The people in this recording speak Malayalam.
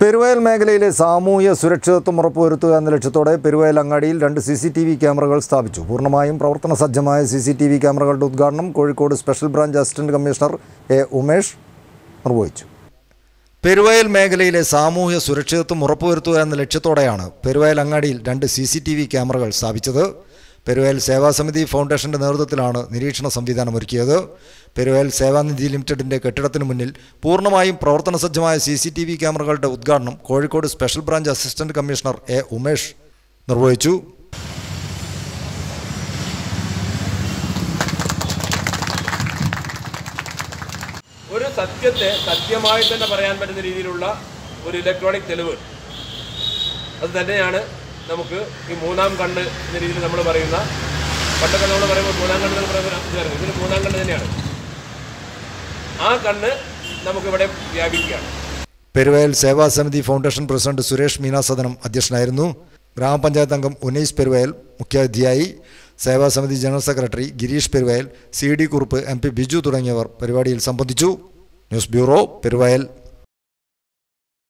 പെരുവയൽ മേഖലയിലെ സാമൂഹ്യ സുരക്ഷിതത്വം ഉറപ്പുവരുത്തുക എന്ന ലക്ഷ്യത്തോടെ പെരുവയൽ അങ്ങാടിയിൽ 2 CCTV ക്യാമറകൾ സ്ഥാപിച്ചു. പൂർണ്ണമായും പ്രവർത്തന സജ്ജമായ CCTV ക്യാമറകളുടെ ഉദ്ഘാടനം Kozhikode special branch assistant commissioner Umesh നിർവഹിച്ചു. പെരുവയൽ മേഖലയിലെ സാമൂഹ്യ സുരക്ഷിതത്വം ഉറപ്പുവരുത്തുക എന്ന ലക്ഷ്യത്തോടെയാണ് പെരുവയൽ അങ്ങാടിയിൽ 2 CCTV ക്യാമറകൾ സ്ഥാപിച്ചത്. പെരുവയൽ സേവാ സമിതി ഫൗണ്ടേഷന്റെ നേതൃത്വത്തിലാണ് നിരീക്ഷണ സംവിധാനം ഒരുക്കിയത്. പെരുവയൽ സേവാനിധി ലിമിറ്റഡിന്റെ കെട്ടിടത്തിന് മുന്നിൽ പൂർണ്ണമായും പ്രവർത്തന സജ്ജമായ CCTV ക്യാമറകളുടെ ഉദ്ഘാടനം Kozhikode special branch assistant commissioner Umesh നിർവഹിച്ചു. ഒരു സത്യത്തെ സത്യമായി തന്നെ പറയാൻ പറ്റുന്ന രീതിയിലുള്ള ഒരു ഇലക്ട്രോണിക് തെളിവ്, അത് തന്നെയാണ് നമുക്ക് ഈ മൂന്നാം കണ്ണ് എന്ന രീതിയിൽ നമ്മൾ പറയുന്ന, പണ്ടൊക്കെ നമ്മൾ പറയുമ്പോൾ മൂന്നാം കണ്ണ് എന്ന് പറയുന്ന, ഇതിന് മൂന്നാം കണ്ണ് തന്നെയാണ്. ആ കണ്ണ് നമുക്കിവിടെ വ്യാപിക്കുകയാണ്. പെരുവയൽ സേവാ സമിതി ഫൗണ്ടേഷൻ പ്രസിഡന്റ് സുരേഷ് മീന സദനം അധ്യക്ഷനായിരുന്നു. ഗ്രാമപഞ്ചായത്ത് അംഗം ഉമേഷ് പെരുവയൽ മുഖ്യാതിഥിയായി. സേവാ സമിതി general secretary Girish Peruvayal, CD Kurup, MP Biju തുടങ്ങിയവർ പരിപാടിയിൽ സംബന്ധിച്ചു. News bureau, Peruvayal.